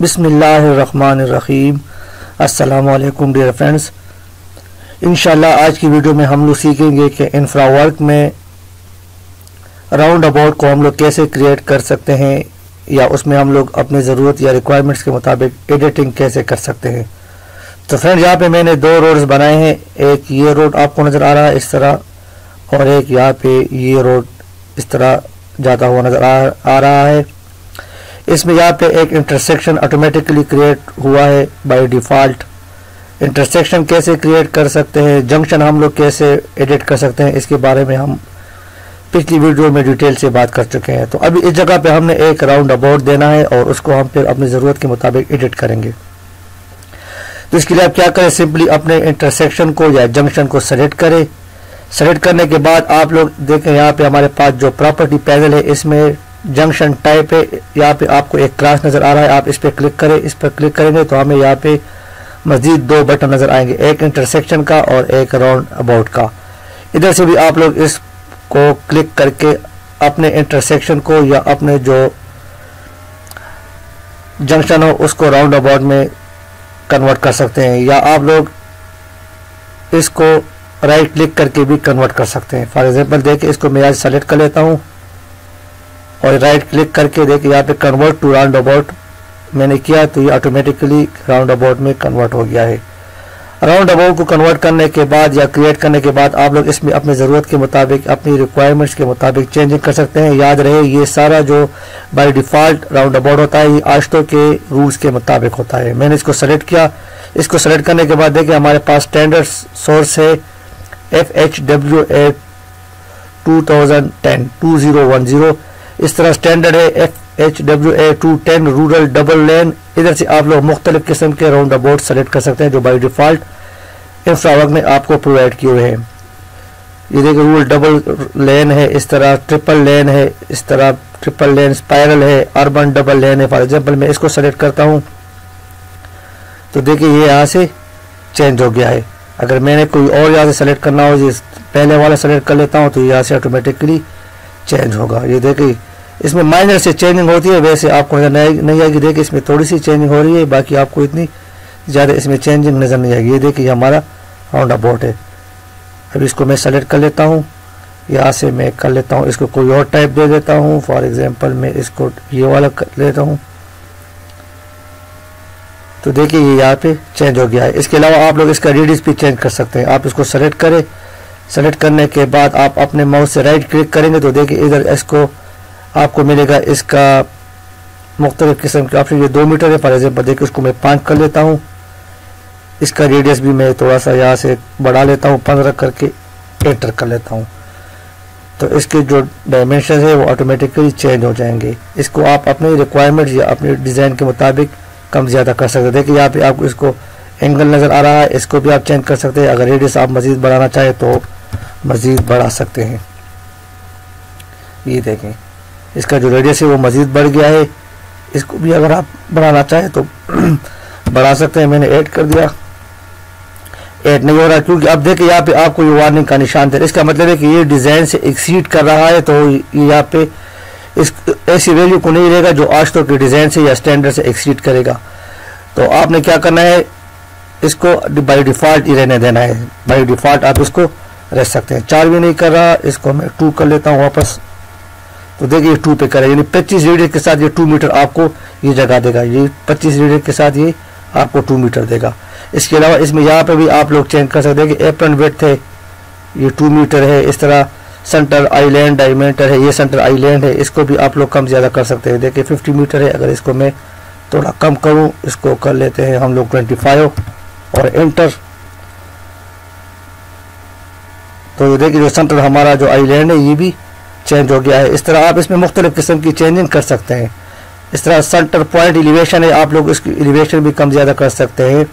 बिस्मिल्लाहिर्रहमानिर्रहीम। अस्सलामुअलैकुम dear friends. इंशाल्लाह आज की वीडियो में हम लोग सीखेंगे कि इंफ्रावर्क में राउंड अबाउट को हम लोग कैसे क्रिएट कर सकते हैं या उसमें हम लोग अपने ज़रूरत या रिक्वायरमेंट्स के मुताबिक एडिटिंग कैसे कर सकते हैं। तो फ्रेंड यहाँ पे मैंने दो रोड्स बनाए हैं, एक ये रोड आपको नज़र आ रहा है इस तरह और एक यहाँ पे ये रोड इस तरह जाता हुआ नज़र आ रहा है। इसमें यहाँ पे एक इंटरसेक्शन ऑटोमेटिकली क्रिएट हुआ है बाय डिफ़ॉल्ट। इंटरसेक्शन कैसे क्रिएट कर सकते हैं, जंक्शन हम लोग कैसे एडिट कर सकते हैं, इसके बारे में हम पिछली वीडियो में डिटेल से बात कर चुके हैं। तो अभी इस जगह पे हमने एक राउंड अबाउट देना है और उसको हम फिर अपनी ज़रूरत के मुताबिक एडिट करेंगे। तो इसके लिए आप क्या करें, सिंपली अपने इंटरसेक्शन को या जंक्शन को सेलेक्ट करें। सेलेक्ट करने के बाद आप लोग देखें यहाँ पर हमारे पास जो प्रॉपर्टी पैनल है इसमें जंक्शन टाइप है, यहाँ पे आपको एक क्लास नज़र आ रहा है। आप इस पर क्लिक करें, इस पर क्लिक करेंगे तो हमें यहाँ पे मज़ीद दो बटन नज़र आएंगे, एक इंटरसेक्शन का और एक राउंड अबाउट का। इधर से भी आप लोग इसको क्लिक करके अपने इंटरसेक्शन को या अपने जो जंक्शन हो उसको राउंड अबाउट में कन्वर्ट कर सकते हैं, या आप लोग इसको राइट क्लिक करके भी कन्वर्ट कर सकते हैं। फॉर एग्ज़ाम्पल देखिए, इसको मैं आज सेलेक्ट कर लेता हूँ और राइट क्लिक करके देखिए यहाँ पे कन्वर्ट टू राउंड अबाउट मैंने किया तो ये ऑटोमेटिकली राउंड अबाउट में कन्वर्ट हो गया है। राउंड अबाउट को कन्वर्ट करने के बाद या क्रिएट करने के बाद आप लोग इसमें अपनी ज़रूरत के मुताबिक अपनी रिक्वायरमेंट्स के मुताबिक चेंजिंग कर सकते हैं। याद रहे ये सारा जो बाय डिफ़ॉल्ट राउंड अबाउट होता है ये आश्तो के रूल्स के मुताबिक होता है। मैंने इसको सेलेक्ट किया, इसको सेलेक्ट करने के बाद देखिए हमारे पास स्टैंडर्ड सोर्स है FHWA 2010 2010। इस तरह स्टैंडर्ड है FHWA 210 रूरल डबल लेन। इधर से आप लोग मुख्तलिफ किस्म के राउंड अबाउट सेलेक्ट कर सकते हैं जो बाई डिफ़ॉल्ट इंफ्रावर्क में आपको प्रोवाइड किए हुए हैं। ये देखिए रूरल डबल लेन है, इस तरह ट्रिपल लेन है, इस तरह ट्रिपल लेन स्पायरल है, अर्बन डबल लेन है। फॉर एग्जाम्पल मैं इसको सेलेक्ट करता हूँ तो देखिए ये यहाँ से चेंज हो गया है। अगर मैंने कोई और यहाँ से सेलेक्ट करना हो, पहले वाला सेलेक्ट कर लेता हूँ तो यहाँ से ऑटोमेटिकली चेंज होगा। ये देखिए इसमें माइनर से चेंजिंग होती है, वैसे आपको नजर नहीं आएगी। देखिए इसमें थोड़ी सी चेंजिंग हो रही है, बाकी आपको इतनी ज़्यादा इसमें चेंजिंग नज़र नहीं आएगी। ये देखिए हमारा राउंड अबाउट है। अब इसको मैं सेलेक्ट कर लेता हूँ, यहाँ से मैं कर लेता हूँ, इसको कोई और टाइप दे देता हूँ। फॉर एग्जाम्पल मैं इसको ये वाला कर लेता हूँ तो देखिए ये यहाँ पर चेंज हो गया है। इसके अलावा आप लोग इसका रेडियस भी चेंज कर सकते हैं। आप इसको सेलेक्ट करें, सेलेक्ट करने के बाद आप अपने माउस से राइट क्लिक करेंगे तो देखिए इधर इसको आपको मिलेगा इसका मुख्तलिफ किस्म के ऑप्शन। ये 2 मीटर है फॉर एग्जाम्पल, देखिए उसको मैं 5 कर लेता हूँ। इसका रेडियस भी मैं थोड़ा सा यहाँ से बढ़ा लेता हूँ, 15 करके एंटर कर लेता हूँ तो इसके जो डायमेंशन है वो ऑटोमेटिकली चेंज हो जाएंगे। इसको आप अपनी रिक्वायरमेंट या अपने डिज़ाइन के मुताबिक कम ज़्यादा कर सकते हैं। देखिए यहाँ पर आपको इसको एंगल नज़र आ रहा है, इसको भी आप चेंज कर सकते हैं। अगर रेडियस आप मज़ीद बढ़ाना चाहें तो मज़ीद बढ़ा सकते हैं। ये देखें इसका जो रेडियस है वो मज़ीद बढ़ गया है। इसको भी अगर आप बढ़ाना चाहें तो बढ़ा सकते हैं। मैंने ऐड कर दिया, ऐड नहीं हो रहा क्योंकि अब देखिए यहाँ पे आपको ये वार्निंग का निशान दे, इसका मतलब है कि ये डिज़ाइन से एक्सीड कर रहा है तो यहाँ पे इस ऐसी वैल्यू को नहीं रहेगा जो आज तक के डिज़ाइन से या स्टैंडर्ड से एक्सीड करेगा। तो आपने क्या करना है, इसको बाई डिफ़ॉल्ट ही रहने देना है। बाई डिफ़ॉल्ट आप इसको रह सकते हैं। 4 भी नहीं कर रहा, इसको मैं 2 कर लेता हूँ वापस तो देखिए 2 पे करें, यानी 25 रेडियस के साथ ये 2 मीटर आपको ये जगह देगा। ये 25 रेडियस के साथ ये आपको 2 मीटर देगा। इसके अलावा इसमें यहाँ पे भी आप लोग चेंज कर सकते हैं कि एप्रन विड्थ है ये 2 मीटर है, इस तरह सेंटर आईलैंड डायमीटर है, ये सेंटर आईलैंड है, इसको भी आप लोग कम ज़्यादा कर सकते हैं। देखिए 50 मीटर है, अगर इसको मैं थोड़ा कम करूँ, इसको कर लेते हैं हम लोग 25 और एंटर तो देखिए जो सेंटर हमारा जो आईलैंड है ये भी चेंज हो गया है। इस तरह आप इसमें मुख्तलिफ किस्म की चेंजिंग कर सकते हैं। इस तरह सेंटर पॉइंट एलिवेशन है, आप लोग इसकी एलिवेशन भी कम ज़्यादा कर सकते हैं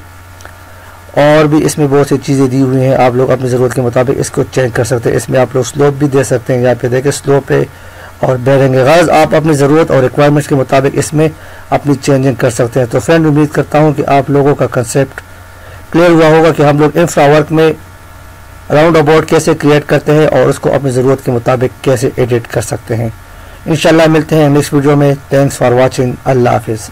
और भी इसमें बहुत सी चीज़ें दी हुई हैं। आप लोग अपनी ज़रूरत के मुताबिक इसको चेंज कर सकते हैं। इसमें आप लोग स्लोप भी दे सकते हैं, यहाँ पे देखिए स्लोप है और बेरिंग गर्ज। आप अपनी ज़रूरत और रिक्वायरमेंट्स के मुताबिक इसमें अपनी चेंजिंग कर सकते हैं। तो फ्रेंड उम्मीद करता हूँ कि आप लोगों का कंसेप्ट क्लियर हुआ होगा कि हम लोग इंफ्रावर्क में राउंड अबाउट कैसे क्रिएट करते हैं और उसको अपनी ज़रूरत के मुताबिक कैसे एडिट कर सकते हैं। इंशाल्लाह मिलते हैं नेक्स्ट वीडियो में। Thanks for watching. अल्लाह हाफिज़।